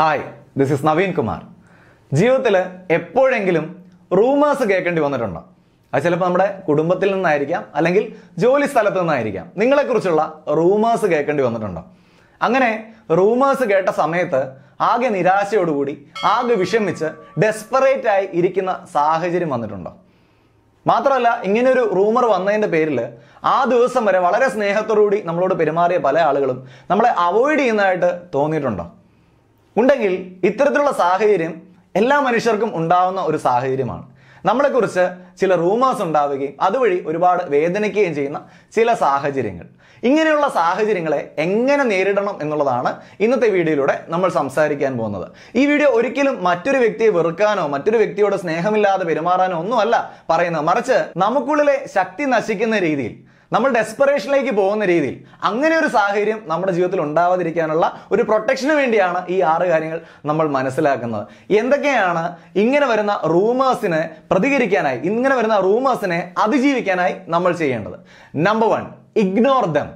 High this is Naveen Kumar जीवन एप्पोळेंकिलुम rumours കേൾക്കേണ്ടി വന്നിട്ടുണ്ടോ അത് ചിലപ്പോൾ നമ്മുടെ കുടുംബത്തിൽ നിന്നായിരിക്കാം അല്ലെങ്കിൽ ജോലി സ്ഥലത്തു നിന്നായിരിക്കാം നിങ്ങളെക്കുറിച്ചുള്ള റൂമേഴ്സ് കേൾക്കേണ്ടി വന്നിട്ടുണ്ടോ അങ്ങനെ റൂമേഴ്സ് കേട്ട സമയത്ത് ആകെ നിരാശയോട് കൂടി ആകെ വിഷമിച്ച് ഡെസ്പറേറ്റ് ആയി ഇരിക്കുന്ന സാഹചര്യം വന്നിട്ടുണ്ടോ മാത്രമല്ല ഇങ്ങനെ ഒരു റൂമർ വന്നതിന്റെ പേരിൽ ആ ദിവസം വരെ വളരെ സ്നേഹത്തോടെ കൂടി നമ്മളോട് പെരുമാറിയ പല ആളുകളും നമ്മളെ അവോയ്ഡ് ചെയ്യുന്നതായിട്ട് തോന്നിയിട്ടുണ്ടോ ഉണ്ടെങ്കിൽ ഇത്തരത്തിലുള്ള സാഹചര്യം എല്ലാ മനുഷ്യർക്കും ഉണ്ടാവുന്ന ഒരു സാഹചര്യമാണ് നമ്മളെക്കുറിച്ച് ചില റൂമേഴ്സ് ഉണ്ടാവുകയും അതുവഴി ഒരുപാട് വേദനിക്കുകയും ചെയ്യുന്ന ചില സാഹചര്യങ്ങൾ ഇങ്ങനെയുള്ള സാഹചര്യങ്ങളെ എങ്ങനെ നേരിടണം എന്നുള്ളതാണ് ഇന്നത്തെ വീഡിയോയിലൂടെ നമ്മൾ സംസാരിക്കാൻ പോകുന്നത് ഈ വീഡിയോ ഒരിക്കലും മറ്റൊരു വ്യക്തിയെ വെറുക്കാനോ മറ്റൊരു വ്യക്തിയോട് സ്നേഹമില്ലാതെ പെരുമാറാനോ ഒന്നുമല്ല പറയുന്നത് മറിച്ച് നമുക്കുള്ളിലെ ശക്തി നശിക്കുന്ന രീതിയിൽ നമ്മൾ ഡെസ്പറേഷനിലേക്ക് പോകുന്ന രീതിയിൽ അങ്ങനെ ഒരു സാഹചര്യം നമ്മുടെ ജീവിതത്തിൽ ഉണ്ടാവാതിരിക്കാനുള്ള ഒരു പ്രൊട്ടക്ഷന് വേണ്ടിയാണ് ഈ ആറ് കാര്യങ്ങൾ നമ്മൾ മനസ്സിലാക്കുന്നത് എന്തൊക്കെയാണ് ഇങ്ങനെ വരുന്ന റൂമേഴ്സിനെ പ്രതികരിക്കാനായി ഇങ്ങനെ വരുന്ന റൂമേഴ്സിനെ അതിജീവിക്കാനായി നമ്മൾ ചെയ്യേണ്ടത് നമ്പർ 1 ഇഗ്നോർ ദം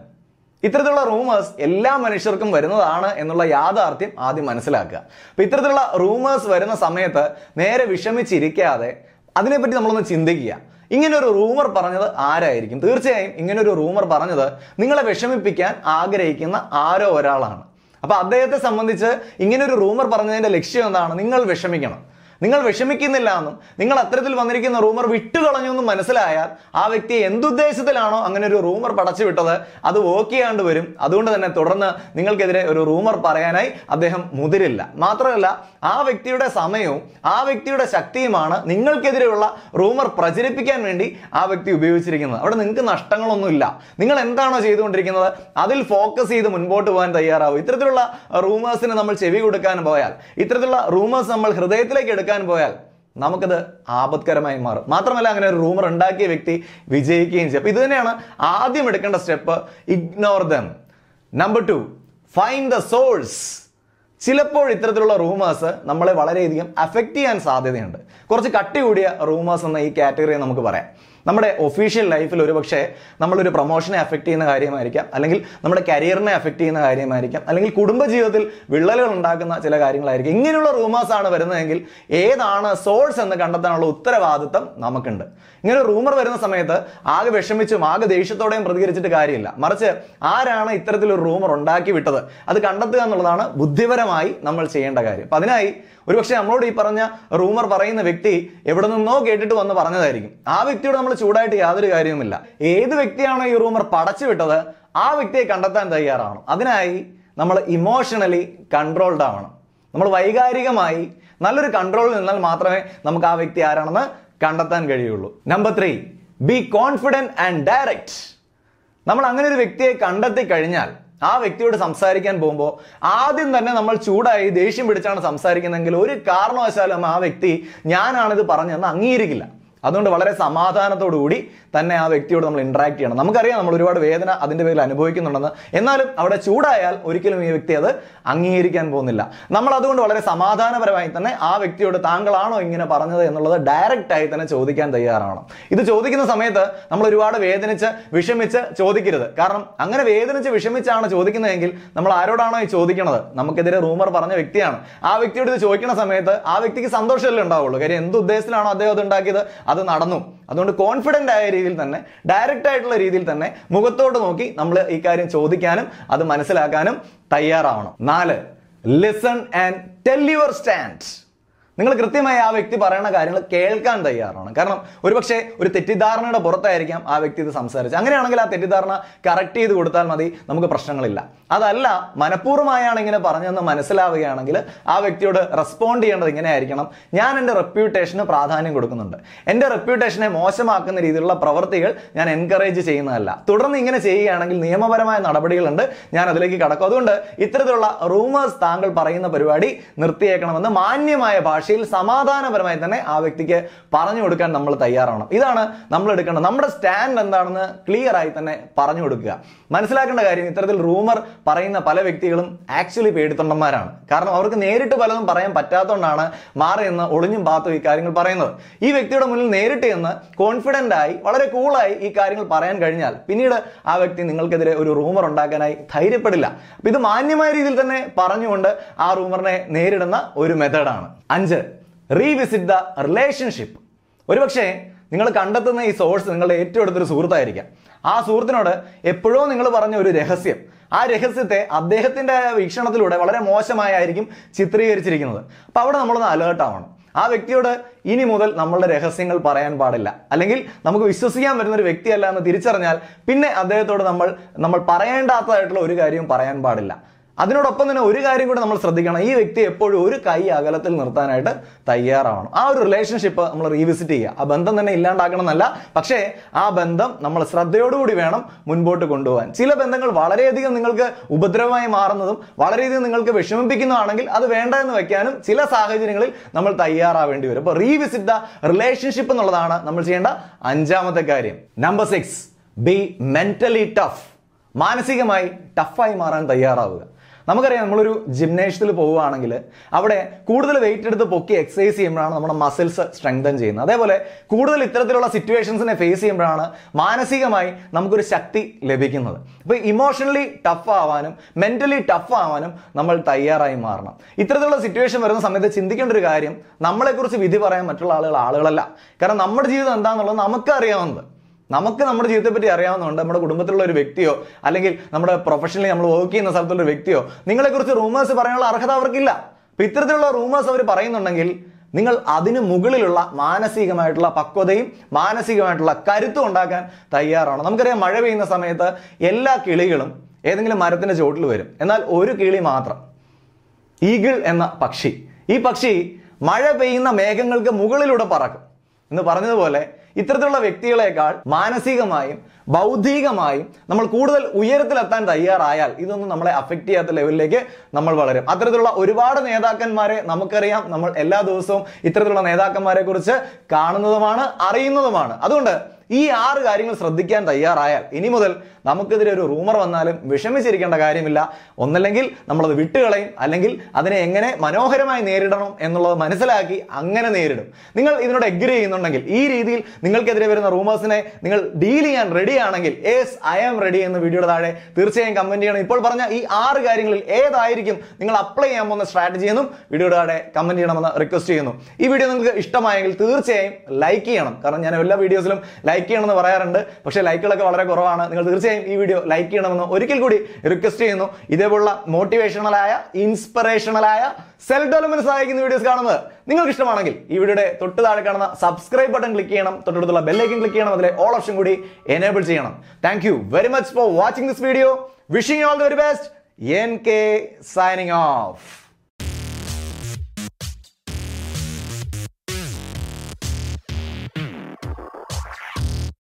ഇത്തരത്തിലുള്ള റൂമേഴ്സ് എല്ലാ മനുഷ്യർക്കും വരുന്നതാണ് എന്നുള്ള യാഥാർത്ഥ്യം ആദ്യം മനസ്സിലാക്കുക അപ്പോൾ ഇത്തരത്തിലുള്ള റൂമേഴ്സ് വരുന്ന സമയത്ത് നേരെ വിഷമിച്ചിരിക്കാതെ അതിനെപ്പറ്റി നമ്മളൊന്ന് ചിന്തിക്കുക ഇങ്ങനൊരു റൂമർ പറഞ്ഞു ആരായിരിക്കും തീർച്ചയായും ഇങ്ങനൊരു റൂമർ പറഞ്ഞു നിങ്ങളെ വിഷമിപ്പിക്കാൻ ആഗ്രഹിക്കുന്ന ആരോ ഒരാളാണ് അപ്പോൾ അദ്ദേഹത്തെ സംബന്ധിച്ച് ഇങ്ങനൊരു റൂമർ പറഞ്ഞതിന്റെ ലക്ഷ്യം എന്താണ് നിങ്ങൾ വിഷമിക്കണം നിങ്ങൾ വിഷമിക്കുന്നില്ല എന്നും നിങ്ങൾ അത്തരത്തിൽ വന്നിരിക്കുന്ന റൂമർ വിട്ടുകളഞ്ഞു എന്ന് മനസ്സിലായാൽ ആ വ്യക്തി എന്തുദ്ദേശത്തിലാണോ അങ്ങനെ ഒരു റൂമർ പടച്ചുവിട്ടത് അത് വോക്ക് ചെയ്യാണ്ട് വരും അതുകൊണ്ട് തന്നെ തുടർന്ന് നിങ്ങൾക്കെതിരെ ഒരു റൂമർ പറയാനായി അദ്ദേഹം മുതിരില്ല മാത്രമല്ല ആ വ്യക്തിയുടെ സമയവും ആ വ്യക്തിയുടെ ശക്തിയുമാണ് നിങ്ങൾക്കെതിരെയുള്ള റൂമർ പ്രചരിപ്പിക്കാൻ വേണ്ടി ആ വ്യക്തി ഉപയോഗിച്ചിരിക്കുന്നത് അവിടെ നിങ്ങൾക്ക് നഷ്ടങ്ങളൊന്നുമില്ല നിങ്ങൾ എന്താണോ ചെയ്തുകൊണ്ടിരിക്കുന്നത് അതിൽ ഫോക്കസ് ചെയ്ത് മുൻപോട്ട് പോകാൻ തയ്യാറാവും ഇത്തരത്തിലുള്ള റൂമേഴ്സിന് നമ്മൾ ചെവി കൊടുക്കാൻ പോയാൽ ഇത്തരത്തിലുള്ള റൂമേഴ്സ് നമ്മൾ ഹൃദയത്തിലേക്ക് പോയാൽ നമുക്കത് ആപത്കരമായി മാറും മാത്രമല്ല അങ്ങനെ ഒരു റൂമർ ഉണ്ടാക്കിയ വ്യക്തി വിജയിക്കുകയും ചെയ്യും അപ്പോൾ ഇത് തന്നെയാണ് ആദ്യം എടുക്കേണ്ട step ignore them number 2 find the source ചിലപ്പോൾ ഇത്തരത്തിലുള്ള റൂമേഴ്സ് നമ്മളെ വളരെയധികം അഫക്റ്റ് ചെയ്യാൻ സാധ്യതയുണ്ട് കുറച്ച് കട്ടി കൂടിയ റൂമേഴ്സ് എന്ന ഈ കാറ്റഗറിയെ നമുക്ക് പറയാം നമ്മുടെ ഒഫീഷ്യൽ ലൈഫിൽ ഒരുപക്ഷെ നമ്മളൊരു പ്രൊമോഷനെ അഫക്റ്റ് ചെയ്യുന്ന കാര്യമായിരിക്കാം അല്ലെങ്കിൽ നമ്മുടെ കരിയറിനെ അഫക്റ്റ് ചെയ്യുന്ന കാര്യമായിരിക്കാം അല്ലെങ്കിൽ കുടുംബജീവിതത്തിൽ വിള്ളലുകൾ ഉണ്ടാക്കുന്ന ചില കാര്യങ്ങളായിരിക്കും ഇങ്ങനെയുള്ള റൂമേഴ്സാണ് വരുന്നതെങ്കിൽ ഏതാണ് സോഴ്സ് എന്ന് കണ്ടെത്താനുള്ള ഉത്തരവാദിത്തം നമുക്കുണ്ട് ഇങ്ങനെ റൂമർ വരുന്ന സമയത്ത് ആകെ വിഷമിച്ചും ആകെ ദേഷ്യത്തോടെയും പ്രതികരിച്ചിട്ട് കാര്യമില്ല മറിച്ച് ആരാണ് ഇത്തരത്തിലൊരു റൂമർ ഉണ്ടാക്കി വിട്ടത് അത് കണ്ടെത്തുക എന്നുള്ളതാണ് ബുദ്ധിപരമായി നമ്മൾ ചെയ്യേണ്ട കാര്യം അപ്പം അതിനായി ഒരുപക്ഷെ നമ്മളോട് ഈ പറഞ്ഞ റൂമർ പറയുന്ന വ്യക്തി എവിടെ നിന്നോ കേട്ടിട്ട് വന്ന് പറഞ്ഞതായിരിക്കും ആ വ്യക്തിയോട് നമ്മൾ ചൂടായിട്ട് യാതൊരു കാര്യവുമില്ല ഏത് വ്യക്തിയാണോ ഈ റൂമർ പടച്ചു വിട്ടത് ആ വ്യക്തിയെ കണ്ടെത്താൻ തയ്യാറാവണം അതിനായി നമ്മൾ ഇമോഷണലി കൺട്രോൾഡ് ആവണം നമ്മൾ വൈകാരികമായി നല്ലൊരു കൺട്രോളിൽ നിന്നാൽ മാത്രമേ നമുക്ക് ആ വ്യക്തി ആരാണെന്ന് കണ്ടെത്താൻ കഴിയുള്ളൂ number 3 be confident and direct നമ്മൾ അങ്ങനെ ഒരു വ്യക്തിയെ കണ്ടെത്തി കഴിഞ്ഞാൽ ആ വ്യക്തിയോട് സംസാരിക്കാൻ പോകുമ്പോൾ ആദ്യം തന്നെ നമ്മൾ ചൂടായി ദേഷ്യം പിടിച്ചാണ് സംസാരിക്കുന്നതെങ്കിൽ ഒരു കാരണവശാലും ആ വ്യക്തി ഞാനാണിത് പറഞ്ഞതെന്ന് അംഗീകരിക്കില്ല അതുകൊണ്ട് വളരെ സമാധാനത്തോടുകൂടി തന്നെ ആ വ്യക്തിയോട് നമ്മൾ ഇന്ററാക്ട് ചെയ്യണം നമുക്കറിയാം നമ്മൾ ഒരുപാട് വേദന അതിൻ്റെ പേരിൽ അനുഭവിക്കുന്നുണ്ടെന്ന് എന്നാലും അവിടെ ചൂടായാൽ ഒരിക്കലും ഈ വ്യക്തി അത് അംഗീകരിക്കാൻ പോകുന്നില്ല നമ്മൾ അതുകൊണ്ട് വളരെ സമാധാനപരമായി തന്നെ ആ വ്യക്തിയോട് താങ്കളാണോ ഇങ്ങനെ പറഞ്ഞത് എന്നുള്ളത് ഡയറക്റ്റായി തന്നെ ചോദിക്കാൻ തയ്യാറാവണം ഇത് ചോദിക്കുന്ന സമയത്ത് നമ്മൾ ഒരുപാട് വേദനിച്ച് വിഷമിച്ച് ചോദിക്കരുത് കാരണം അങ്ങനെ വേദനിച്ച് വിഷമിച്ചാണ് ചോദിക്കുന്നതെങ്കിൽ നമ്മൾ ആരോടാണോ ഈ ചോദിക്കുന്നത് നമുക്കെതിരെ റൂമർ പറഞ്ഞ വ്യക്തിയാണ് ആ വ്യക്തിയോട് ഇത് ചോദിക്കുന്ന സമയത്ത് ആ വ്യക്തിക്ക് സന്തോഷമല്ലേ ഉണ്ടാവുള്ളൂ കാര്യം എന്ത് ഉദ്ദേശത്തിലാണോ അദ്ദേഹം അത് ഉണ്ടാക്കിയത് അത് നടന്നു അതുകൊണ്ട് കോൺഫിഡൻ്റ് ആയ രീതിയിൽ തന്നെ ഡയറക്റ്റ് ആയിട്ടുള്ള രീതിയിൽ തന്നെ മുഖത്തോട്ട് നോക്കി നമ്മൾ ഈ കാര്യം ചോദിക്കാനും അത് മനസ്സിലാക്കാനും തയ്യാറാവണം 4 listen and tell your stand നിങ്ങൾ കൃത്യമായി ആ വ്യക്തി പറയുന്ന കാര്യങ്ങൾ കേൾക്കാൻ തയ്യാറാണ് കാരണം ഒരുപക്ഷെ ഒരു തെറ്റിദ്ധാരണയുടെ പുറത്തായിരിക്കാം ആ വ്യക്തി ഇത് സംസാരിച്ചത് അങ്ങനെയാണെങ്കിൽ ആ തെറ്റിദ്ധാരണ കറക്റ്റ് ചെയ്ത് കൊടുത്താൽ മതി നമുക്ക് പ്രശ്നങ്ങളില്ല അതല്ല മനഃപൂർവ്വമായാണ് ഇങ്ങനെ പറഞ്ഞതെന്ന് മനസ്സിലാവുകയാണെങ്കിൽ ആ വ്യക്തിയോട് റെസ്പോണ്ട് ചെയ്യേണ്ടത് ഇങ്ങനെയായിരിക്കണം ഞാൻ എൻ്റെ റെപ്യൂട്ടേഷന് പ്രാധാന്യം കൊടുക്കുന്നുണ്ട് എൻ്റെ റെപ്യൂട്ടേഷനെ മോശമാക്കുന്ന രീതിയിലുള്ള പ്രവൃത്തികൾ ഞാൻ എൻകറേജ് ചെയ്യുന്നതല്ല തുടർന്ന് ഇങ്ങനെ ചെയ്യുകയാണെങ്കിൽ നിയമപരമായ നടപടികളുണ്ട് ഞാൻ അതിലേക്ക് കടക്കും അതുകൊണ്ട് ഇത്തരത്തിലുള്ള റൂമേഴ്സ് താങ്കൾ പറയുന്ന പരിപാടി നിർത്തിയേക്കണമെന്ന് മാന്യമായ ഭാഷ ഭാഷയിൽ സമാധാനപരമായി തന്നെ ആ വ്യക്തിക്ക് പറഞ്ഞു കൊടുക്കാൻ നമ്മൾ തയ്യാറാവണം. ഇതാണ് നമ്മൾ എടുക്കേണ്ടത്. നമ്മുടെ സ്റ്റാൻഡ് എന്താണെന്ന് ക്ലിയർ ആയി തന്നെ പറഞ്ഞു കൊടുക്കുക. മനസ്സിലാക്കേണ്ട കാര്യം, ഇത്തരത്തിൽ റൂമർ പറയുന്ന പല വ്യക്തികളും ആക്ച്വലി പേടിത്തൊണ്ടന്മാരാണ്. കാരണം അവർക്ക് നേരിട്ട് പലതും പറയാൻ പറ്റാത്തതുകൊണ്ടാണ് മാറി എന്ന് ഒളിഞ്ഞും പാത്തും ഈ കാര്യങ്ങൾ പറയുന്നത്. ഈ വ്യക്തിയുടെ മുന്നിൽ നേരിട്ട് എന്ന് കോൺഫിഡൻ്റ് ആയി വളരെ കൂളായി ഈ കാര്യങ്ങൾ പറയാൻ കഴിഞ്ഞാൽ പിന്നീട് ആ വ്യക്തി നിങ്ങൾക്കെതിരെ ഒരു റൂമർ ഉണ്ടാക്കാനായി ധൈര്യപ്പെടില്ല. അപ്പം ഇത് മാന്യമായ രീതിയിൽ തന്നെ പറഞ്ഞുകൊണ്ട് ആ റൂമറിനെ നേരിടുന്ന ഒരു മെത്തേഡാണ്. 5, റീവിസിറ്റ് ദ റിലേഷൻഷിപ്പ്. ഒരുപക്ഷെ നിങ്ങൾ കണ്ടെത്തുന്ന ഈ സോഴ്സ് നിങ്ങളുടെ ഏറ്റവും അടുത്തൊരു സുഹൃത്തായിരിക്കാം. ആ സുഹൃത്തിനോട് എപ്പോഴോ നിങ്ങൾ പറഞ്ഞ ഒരു രഹസ്യം, ആ രഹസ്യത്തെ അദ്ദേഹത്തിൻ്റെ വീക്ഷണത്തിലൂടെ വളരെ മോശമായായിരിക്കും ചിത്രീകരിച്ചിരിക്കുന്നത്. അപ്പോൾ അവിടെ നമ്മളൊന്ന് അലേർട്ടാവണം. ആ വ്യക്തിയോട് ഇനി മുതൽ നമ്മളുടെ രഹസ്യങ്ങൾ പറയാൻ പാടില്ല, അല്ലെങ്കിൽ നമുക്ക് വിശ്വസിക്കാൻ വരുന്നൊരു വ്യക്തിയല്ല എന്ന് തിരിച്ചറിഞ്ഞാൽ പിന്നെ അദ്ദേഹത്തോട് നമ്മൾ പറയേണ്ടാത്തതായിട്ടുള്ള ഒരു കാര്യവും പറയാൻ പാടില്ല. അതിനോടൊപ്പം തന്നെ ഒരു കാര്യം കൂടെ നമ്മൾ ശ്രദ്ധിക്കണം, ഈ വ്യക്തി എപ്പോഴും ഒരു കൈ അകലത്തിൽ നിർത്താനായിട്ട് തയ്യാറാവണം. ആ ഒരു റിലേഷൻഷിപ്പ് നമ്മൾ റീവിസിറ്റ് ചെയ്യുക. ആ ബന്ധം തന്നെ ഇല്ലാണ്ടാക്കണം എന്നല്ല, പക്ഷേ ആ ബന്ധം നമ്മൾ ശ്രദ്ധയോടുകൂടി വേണം മുൻപോട്ട് കൊണ്ടുപോകാൻ. ചില ബന്ധങ്ങൾ വളരെയധികം നിങ്ങൾക്ക് ഉപദ്രവമായി മാറുന്നതും വളരെയധികം നിങ്ങൾക്ക് വിഷമിപ്പിക്കുന്നതാണെങ്കിൽ അത് വേണ്ട എന്ന് വെക്കാനും ചില സാഹചര്യങ്ങളിൽ നമ്മൾ തയ്യാറാവേണ്ടി വരും. അപ്പോൾ റീവിസിറ്റ് ദ റിലേഷൻഷിപ്പ് എന്നുള്ളതാണ് നമ്മൾ ചെയ്യേണ്ട 5ാമത്തെ കാര്യം. Number 6, be mentally tough. മാനസികമായി ടഫായി മാറാൻ തയ്യാറാവുക. നമുക്കറിയാം, നമ്മളൊരു ജിംനേഷ്യത്തിൽ പോവുകയാണെങ്കിൽ അവിടെ കൂടുതൽ വെയിറ്റ് എടുത്ത് പൊക്കി എക്സസൈസ് ചെയ്യുമ്പോഴാണ് നമ്മുടെ മസിൽസ് സ്ട്രെങ്തൻ ചെയ്യുന്നത്. അതേപോലെ കൂടുതൽ ഇത്തരത്തിലുള്ള സിറ്റുവേഷൻസിനെ ഫേസ് ചെയ്യുമ്പോഴാണ് മാനസികമായി നമുക്കൊരു ശക്തി ലഭിക്കുന്നത്. അപ്പോൾ ഇമോഷണലി ടഫ് ആവാനും മെൻ്റലി ടഫ് ആവാനും നമ്മൾ തയ്യാറായി മാറണം. ഇത്തരത്തിലുള്ള സിറ്റുവേഷൻ വരുന്ന സമയത്ത് ചിന്തിക്കേണ്ട ഒരു കാര്യം, നമ്മളെക്കുറിച്ച് വിധി പറയാൻ മറ്റുള്ള ആളുകളല്ല. കാരണം നമ്മുടെ ജീവിതം എന്താണെന്നുള്ളത് നമുക്കറിയാവുന്നത്, നമുക്ക് നമ്മുടെ ജീവിതത്തെപ്പറ്റി അറിയാവുന്നതുകൊണ്ട് നമ്മുടെ കുടുംബത്തിലുള്ള ഒരു വ്യക്തിയോ അല്ലെങ്കിൽ നമ്മുടെ പ്രൊഫഷണലി നമ്മൾ വർക്ക് ചെയ്യുന്ന സ്ഥലത്തുള്ള ഒരു വ്യക്തിയോ നിങ്ങളെക്കുറിച്ച് റൂമേഴ്സ് പറയാനുള്ള അർഹത അവർക്കില്ല. അപ്പോൾ ഇത്തരത്തിലുള്ള റൂമേഴ്സ് അവർ പറയുന്നുണ്ടെങ്കിൽ നിങ്ങൾ അതിന് മുകളിലുള്ള മാനസികമായിട്ടുള്ള പക്വതയും മാനസികമായിട്ടുള്ള കരുത്തും ഉണ്ടാക്കാൻ തയ്യാറാണ്. നമുക്കറിയാം, മഴ പെയ്യുന്ന സമയത്ത് എല്ലാ കിളികളും ഏതെങ്കിലും മരത്തിൻ്റെ ചുവട്ടിൽ വരും. എന്നാൽ ഒരു കിളി മാത്രം, ഈഗിൾ എന്ന പക്ഷി, ഈ പക്ഷി മഴ പെയ്യുന്ന മേഘങ്ങൾക്ക് മുകളിലൂടെ പറക്കും എന്ന് പറഞ്ഞതുപോലെ ഇത്തരത്തിലുള്ള വ്യക്തികളെക്കാൾ മാനസികമായും ബൗദ്ധികമായും നമ്മൾ കൂടുതൽ ഉയരത്തിലെത്താൻ തയ്യാറായാൽ ഇതൊന്നും നമ്മളെ അഫക്റ്റ് ചെയ്യാത്ത ലെവലിലേക്ക് നമ്മൾ വളരും. അത്തരത്തിലുള്ള ഒരുപാട് നേതാക്കന്മാരെ നമുക്കറിയാം. നമ്മൾ എല്ലാ ദിവസവും ഇത്തരത്തിലുള്ള നേതാക്കന്മാരെ കുറിച്ച് കാണുന്നതുമാണ്, അറിയുന്നതുമാണ്. അതുകൊണ്ട് ഈ 6 കാര്യങ്ങൾ ശ്രദ്ധിക്കാൻ തയ്യാറായാൽ ഇനി മുതൽ നമുക്കെതിരെ ഒരു റൂമർ വന്നാലും വിഷമിച്ചിരിക്കേണ്ട കാര്യമില്ല. ഒന്നല്ലെങ്കിൽ നമ്മളത് വിട്ടുകളയും, അല്ലെങ്കിൽ അതിനെ എങ്ങനെ മനോഹരമായി നേരിടണം എന്നുള്ളത് മനസ്സിലാക്കി അങ്ങനെ നേരിടും. നിങ്ങൾ ഇതിനോട് എഗ്രി ചെയ്യുന്നുണ്ടെങ്കിൽ, ഈ രീതിയിൽ നിങ്ങൾക്കെതിരെ വരുന്ന റൂമേഴ്സിനെ നിങ്ങൾ ഡീൽ ചെയ്യാൻ റെഡിയാണെങ്കിൽ, യെസ് ഐ ആം റെഡി എന്ന് വീഡിയോയുടെ താഴെ തീർച്ചയായും കമൻറ്റ് ചെയ്യണം. ഇപ്പോൾ പറഞ്ഞ ഈ 6 കാര്യങ്ങളിൽ ഏതായിരിക്കും നിങ്ങൾ അപ്ലൈ ചെയ്യാൻ പോകുന്ന സ്ട്രാറ്റജി എന്നും വീഡിയോയുടെ താഴെ കമൻറ്റ് ചെയ്യണമെന്ന് റിക്വസ്റ്റ് ചെയ്യുന്നു. ഈ വീഡിയോ നിങ്ങൾക്ക് ഇഷ്ടമായെങ്കിൽ തീർച്ചയായും ലൈക്ക് ചെയ്യണം. കാരണം ഞാൻ എല്ലാ വീഡിയോസിലും ലൈക്ക് ചെയ്യണമെന്ന് പറയാറുണ്ട്, പക്ഷേ ലൈക്കുകളൊക്കെ വളരെ കുറവാണ്. നിങ്ങൾ തീർച്ചയായും ഈ വീഡിയോ ലൈക്ക് ചെയ്യണമെന്ന് ഒരിക്കൽ കൂടി റിക്വസ്റ്റ് ചെയ്യുന്നു. ഇതേപോലുള്ള മോട്ടിവേഷണലായ, ഇൻസ്പിറേഷണലായ, സെൽഫ് ഡെവലപ്മെന്റ് സഹായിക്കുന്ന വീഡിയോസ് കാണുന്നത് നിങ്ങൾക്ക് ഇഷ്ടമാണെങ്കിൽ ഈ വീഡിയോയുടെ തൊട്ട് താഴെ കാണുന്ന സബ്സ്ക്രൈബ് ബട്ടൺ ക്ലിക്ക് ചെയ്യണം. തൊട്ടടുത്തുള്ള ബെല്ലൈക്കൺ ക്ലിക്ക് ചെയ്യണം. അതിലെ ഓൾ ഓപ്ഷൻ കൂടി എനേബിൾ ചെയ്യണം. Thank you very much for watching this video. Wishing you all the very best. N K signing of.